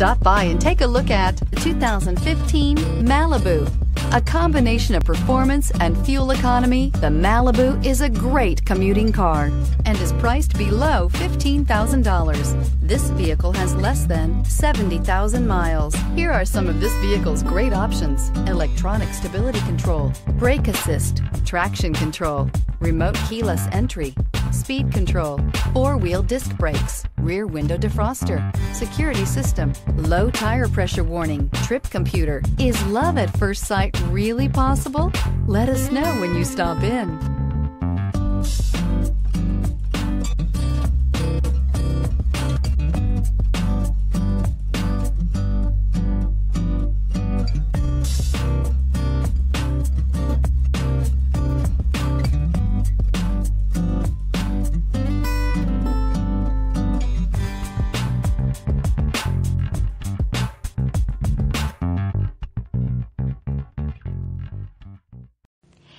Stop by and take a look at the 2015 Malibu. A combination of performance and fuel economy, the Malibu is a great commuting car and is priced below $15,000. This vehicle has less than 70,000 miles. Here are some of this vehicle's great options: electronic stability control, brake assist, traction control, remote keyless entry, speed control, four-wheel disc brakes, rear window defroster, security system, low tire pressure warning, trip computer. Is love at first sight really possible? Let us know when you stop in.